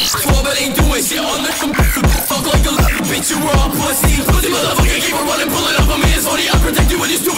Squad but ain't doing shit on the fuck like a little bitch, you were all pussy. Pussy motherfucker, keep on running, pulling up a man's hoodie. I protect you when you do.